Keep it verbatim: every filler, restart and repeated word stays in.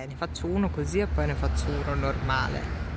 vabbè, ne faccio uno così e poi ne faccio uno normale.